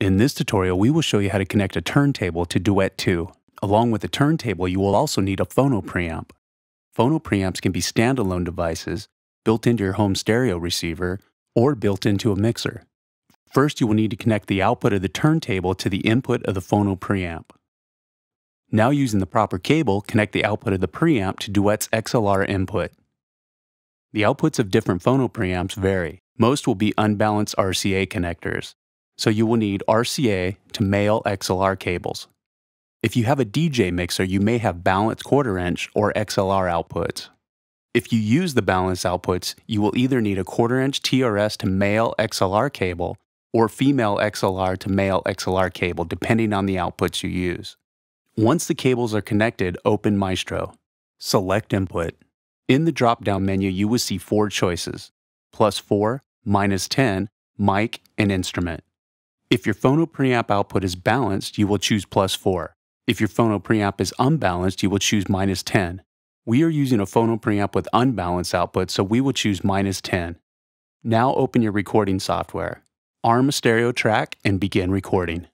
In this tutorial, we will show you how to connect a turntable to Duet 2. Along with the turntable, you will also need a phono preamp. Phono preamps can be standalone devices, built into your home stereo receiver, or built into a mixer. First, you will need to connect the output of the turntable to the input of the phono preamp. Now, using the proper cable, connect the output of the preamp to Duet's XLR input. The outputs of different phono preamps vary. Most will be unbalanced RCA connectors, so you will need RCA to male XLR cables. If you have a DJ mixer, you may have balanced quarter-inch or XLR outputs. If you use the balanced outputs, you will either need a quarter-inch TRS to male XLR cable or female XLR to male XLR cable, depending on the outputs you use. Once the cables are connected, open Maestro. Select Input. In the drop-down menu, you will see four choices: +4, -10, mic, and instrument. If your phono preamp output is balanced, you will choose +4. If your phono preamp is unbalanced, you will choose -10. We are using a phono preamp with unbalanced output, so we will choose -10. Now open your recording software. Arm a stereo track and begin recording.